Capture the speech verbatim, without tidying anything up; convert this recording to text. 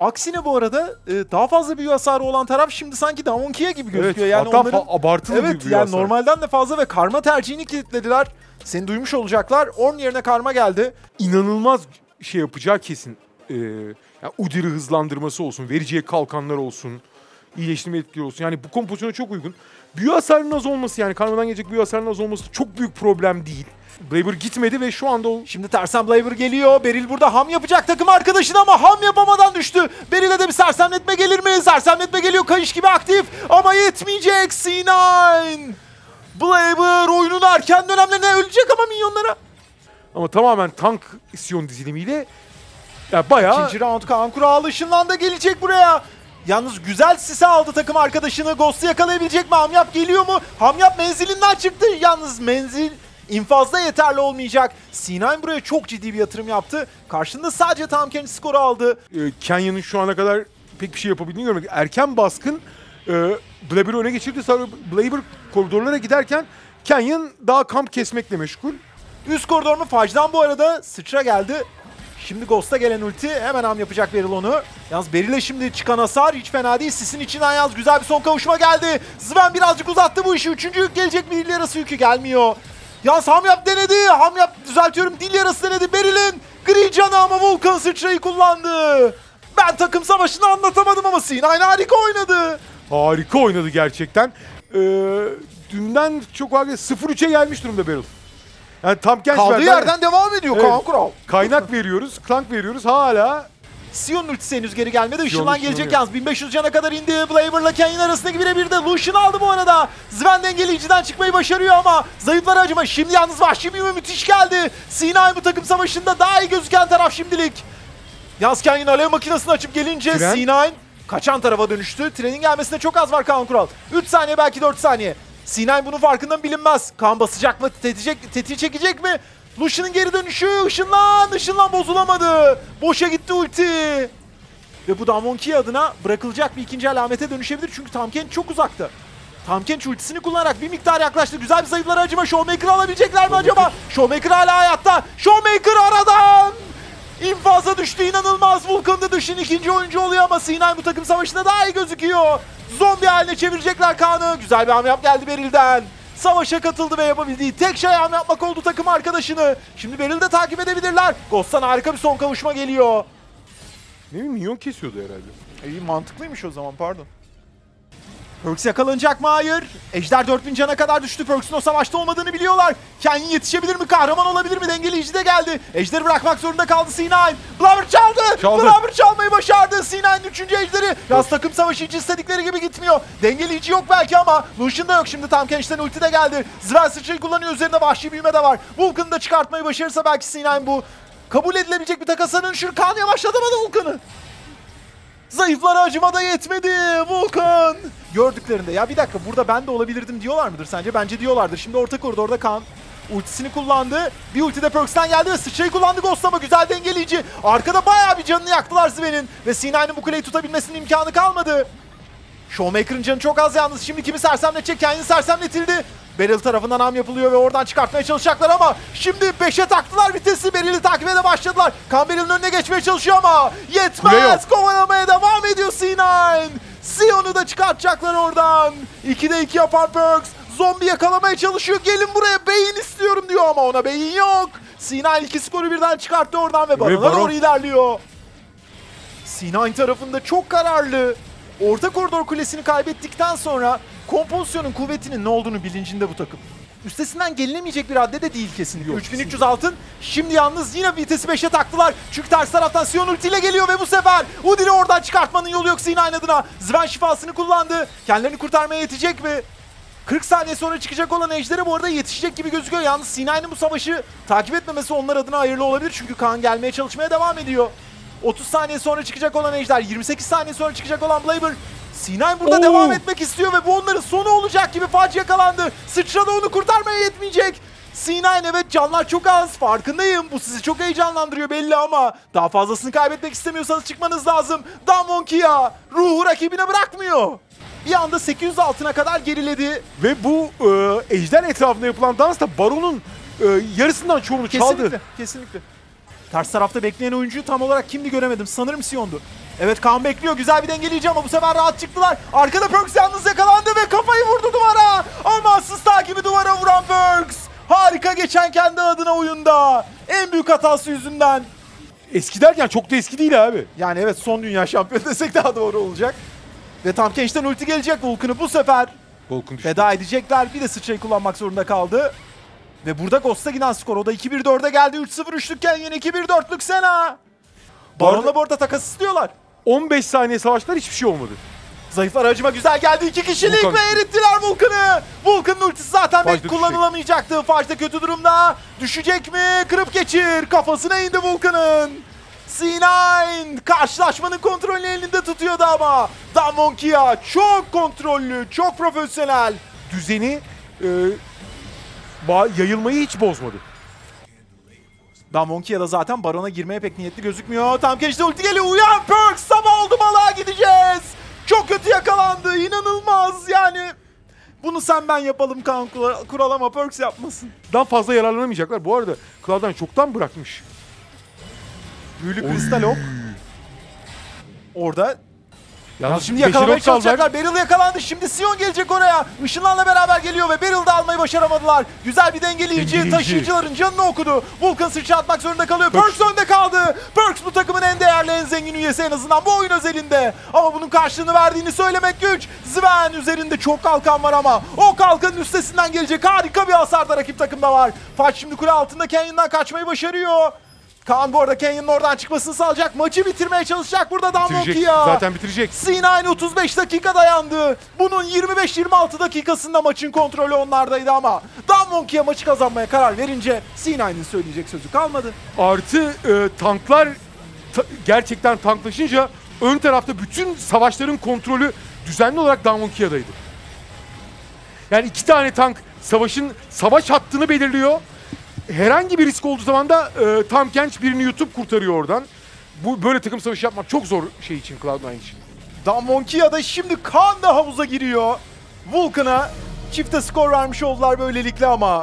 Aksine bu arada daha fazla büyü hasarı olan taraf şimdi sanki Tahm Kench gibi gözüküyor. Evet, yani hatta onların abartılı evet, bir büyü yani hasarı. Normalden de fazla ve Karma tercihini kilitlediler. Seni duymuş olacaklar. Orn yerine Karma geldi. İnanılmaz şey yapacağı kesin. Ee, yani Udyr'ı hızlandırması olsun, vericiye kalkanlar olsun, iyileştirme etkileri olsun. Yani bu kompozisyona çok uygun. Büyü hasarının az olması, yani Karma'dan gelecek büyü hasarının az olması çok büyük problem değil. Blaber gitmedi ve şu anda o... Şimdi tersen Blaber geliyor. Beryl burada ham yapacak takım arkadaşına ama ham yapamadan düştü. Beryl'e de bir sersemletme gelir mi? Sersemletme geliyor. Kayış gibi aktif ama yetmeyecek. C dokuz. Blaber oyunun erken dönemlerine ölecek ama minyonlara. Ama tamamen tank Siyon dizilimiyle ya bayağı... İkinci round Kaan Kural ışınlandı, gelecek buraya. Yalnız güzel sise aldı takım arkadaşını. Ghost'u yakalayabilecek mi? Hamyap geliyor mu? Hamyap menzilinden çıktı. Yalnız menzil... İnfazda yeterli olmayacak. C dokuz buraya çok ciddi bir yatırım yaptı. Karşında sadece Tahm Kench skoru aldı. Kenya'nın şu ana kadar pek bir şey yapabildiğini görmek. Erken baskın e, Blaber'ı öne geçirdi. Sonra Blaber koridorlara giderken Canyon daha kamp kesmekle meşgul. Üst koridorunu Fudge'dan bu arada sıçra geldi. Şimdi Ghost'a gelen ulti hemen ham yapacak Beryl onu. Yalnız Beryl'e şimdi çıkan hasar hiç fena değil. Sis'in içinden yalnız güzel bir son kavuşma geldi. Zven birazcık uzattı bu işi. Üçüncü yük gelecek mi? Yarası yükü gelmiyor. Yalnız Hamyap denedi. Hamyap düzeltiyorum. Dil yarası denedi. Beryl'in gri canı ama Vulkan sıçrayı kullandı. Ben takım savaşını anlatamadım ama C dokuz harika oynadı. Harika oynadı gerçekten. Ee, dünden çok sıfır üçe gelmiş durumda Beryl. Yani Tahm Kench kaldığı verden... yerden devam ediyor evet. Kaan Kural. Kaynak veriyoruz, klank veriyoruz hala. Sion ultisi henüz geri gelmedi. Işınlan gelecek yalnız. bin beş yüz cana kadar indi. Blaber'la Canyon arasındaki birebir de Lucian aldı bu arada. Zven dengeleyiciden çıkmayı başarıyor ama zayıflara acıma. Şimdi yalnız vahşi büyüme müthiş geldi. C dokuz bu takım savaşında daha iyi gözüken taraf şimdilik. Yalnız Canyon alev makinesini açıp gelince Tren. C dokuz kaçan tarafa dönüştü. Trenin gelmesine çok az var Kaan Kural. üç saniye belki dört saniye. C dokuz bunun farkında bilinmez. Kan basacak mı? Tetecek, tetiği çekecek mi? Lucian'ın geri dönüşü, ışınlan, ışınlan bozulamadı. Boşa gitti ulti. Ve bu Tahm Kench adına bırakılacak bir ikinci alamete dönüşebilir. Çünkü Tahm Kench çok uzakta. Tahm Kench ultisini kullanarak bir miktar yaklaştı. Güzel bir zayıflara acıma. Showmaker'ı alabilecekler mi acaba? Showmaker hala hayatta. Showmaker aradan. İnfaza düştü, inanılmaz. Vulcan'da düşün ikinci oyuncu oluyor ama C dokuz bu takım savaşında daha iyi gözüküyor. Zombi haline çevirecekler Kaan'ı. Güzel bir hamle geldi Beryl'den. Savaşa katıldı ve yapabildiği tek şey hamle yapmak oldu takım arkadaşını. Şimdi Beryl'i de takip edebilirler. Ghost'tan harika bir son kavuşma geliyor. Ne bileyim, minyon kesiyordu herhalde. İyi, mantıklıymış o zaman, pardon. Perkz yakalanacak mı? Hayır. Ejder dört bin cana kadar düştü. Perks'ün o savaşta olmadığını biliyorlar. Canyon yetişebilir mi? Kahraman olabilir mi? Dengeleyici de geldi. Ejder'i bırakmak zorunda kaldı C dokuz. Blaber çaldı. çaldı. Blaber çalmayı başardı. C dokuz'un üçüncü ejderi. Yaz takım savaşı hiç istedikleri gibi gitmiyor. Dengeleyici yok belki ama Lucian da yok şimdi. Tahm Kench'ten ulti de geldi. Zven sıçrayı kullanıyor. Üzerinde vahşi büyüme de var. Vulcan'ı da çıkartmayı başarırsa belki C dokuz bu. Kabul edilebilecek bir takasa dönüşür. Khan yavaşlatamadı Vulcan'ı. Zayıflara acıma da yetmedi. Vulcan gördüklerinde ya bir dakika burada ben de olabilirdim diyorlar mıdır sence? Bence diyorlardır. Şimdi orta koridorda Khan ultisini kullandı. Bir ulti de Perks'ten geldi ve sıçrayı kullandı Ghost ama güzel dengeleyici. Arkada bayağı bir canını yaktılar Zven'in ve C dokuz'un bu kuleyi tutabilmesinin imkanı kalmadı. Showmaker'ın canı çok az yalnız. Şimdi kimi sersemletecek? Canyon sersemletildi. Beryl tarafından ham yapılıyor ve oradan çıkartmaya çalışacaklar ama şimdi beşe taktılar vitesi. Beryl'i takip ede başladılar. Kan Beryl'in önüne geçmeye çalışıyor ama yetmez. Kovalamaya devam ediyor C dokuz. Siyon'u da çıkartacaklar oradan. ikide iki yapar Perkz. Zombi yakalamaya çalışıyor. Gelin buraya, beyin istiyorum diyor ama ona beyin yok. C dokuz iki skoru birden çıkarttı oradan ve Baron'a doğru ilerliyor. C dokuz tarafında çok kararlı. Orta koridor kulesini kaybettikten sonra kompozisyonun kuvvetinin ne olduğunu bilincinde bu takım. Üstesinden gelinemeyecek bir hadde de değil kesinlikle. Yok, üç bin üç yüz altın. Şimdi yalnız yine vitesi beşe taktılar. Çünkü ters taraftan Siyon ultiyle geliyor ve bu sefer Udyr'i oradan çıkartmanın yolu yok C dokuz adına. Zven şifasını kullandı. Kendilerini kurtarmaya yetecek mi? kırk saniye sonra çıkacak olan Ejder'e bu arada yetişecek gibi gözüküyor. Yalnız C dokuz'un bu savaşı takip etmemesi onlar adına hayırlı olabilir. Çünkü Khan gelmeye çalışmaya devam ediyor. otuz saniye sonra çıkacak olan Ejder, yirmi sekiz saniye sonra çıkacak olan Blaber. C dokuz burada Oo. devam etmek istiyor ve bu onların sonu olacak gibi. Fudge yakalandı. Sıçra da onu kurtarmaya yetmeyecek. C dokuz evet canlar çok az. Farkındayım. Bu sizi çok heyecanlandırıyor belli ama daha fazlasını kaybetmek istemiyorsanız çıkmanız lazım. Tahm Kench ruhu rakibine bırakmıyor. Bir anda sekiz yüz altına kadar geriledi. Ve bu e, Ejder etrafında yapılan dans da Baron'un e, yarısından çoğunu kesinlikle çaldı. Kesinlikle. Ters tarafta bekleyen oyuncuyu tam olarak kimdi göremedim. Sanırım Siyon'du. Evet, Kaan bekliyor. Güzel bir dengeleyeceğim ama bu sefer rahat çıktılar. Arkada Perkz yalnız yakalandı ve kafayı vurdu duvara. Amansız takibi duvara vuran Perkz. Harika geçen kendi adına oyunda. En büyük hatası yüzünden. Eski derken çok da eski değil abi. Yani evet, son dünya şampiyonu desek daha doğru olacak. Ve Tahm Kench'ten ulti gelecek. Vulcan'ı bu sefer Vulcan feda edecekler. Bir de sıçrayı kullanmak zorunda kaldı. Ve burada Ghost'a giden skor. O da iki bir dörde geldi. üç sıfır üçlük Canyon, iki bir dörtlük Senna. Baron'la bu arada takas istiyorlar. on beş saniye savaşlar, hiçbir şey olmadı. Zayıflar aracıma güzel geldi. İki kişilik Vulcan ve erittiler Vulcan'ı. Vulcan'ın ultisi zaten Fudge pek kullanılamayacaktı. Fudge de kötü durumda. Düşecek mi? Kırıp geçir. Kafasına indi Vulcan'ın. C dokuz karşılaşmanın kontrolünü elinde tutuyordu ama Tahm Kench çok kontrollü, çok profesyonel. Düzeni e, yayılmayı hiç bozmadı. Tahm Kench da zaten Baron'a girmeye pek niyetli gözükmüyor. Tahm Kench'te ulti geliyor. Uyan Perkz, sabah oldu, balığa gideceğiz. Çok kötü yakalandı. İnanılmaz yani. Bunu sen ben yapalım Kaan Kural ama Perkz yapmasın. Daha fazla yararlanamayacaklar. Bu arada Cloud nine çoktan bırakmış. Büyülü kristal ok. Orada. Yalnız şimdi yakalamaya çalışacaklar. Beryl yakalandı. Şimdi Siyon gelecek oraya. Işınlarla beraber geliyor ve Beryl'da almayı başaramadılar. Güzel bir dengeleyici. Dengeleyici. Taşıyıcıların canını okudu. Vulcan sıçra atmak zorunda kalıyor. Perkz önde kaldı. Perkz bu takımın en değerli, en zengin üyesi, en azından bu oyun özelinde. Ama bunun karşılığını verdiğini söylemek güç. Zven üzerinde çok kalkan var ama o kalkanın üstesinden gelecek. Harika bir hasar da rakip takımda var. Fudge şimdi kule altında Canyon'dan kaçmayı başarıyor. Kaan bu arada Canyon'un oradan çıkmasını sağlayacak. Maçı bitirmeye çalışacak burada Tahm Kench. Zaten bitirecek. C dokuz otuz beş dakika dayandı. Bunun yirmi beş yirmi altı dakikasında maçın kontrolü onlardaydı ama Tahm Kench maçı kazanmaya karar verince C dokuz'un söyleyecek sözü kalmadı. Artı e, tanklar ta gerçekten tanklaşınca ön tarafta bütün savaşların kontrolü düzenli olarak Tahm Kench'daydı. Yani iki tane tank savaşın savaş hattını belirliyor. Herhangi bir risk olduğu zaman da e, Tahm Kench birini YouTube kurtarıyor oradan. Bu böyle takım savaşı yapmak çok zor şey için, Cloud nine için. Tahm Kench'de şimdi Khan da havuza giriyor. Vulcan'a çifte skor vermiş oldular böylelikle ama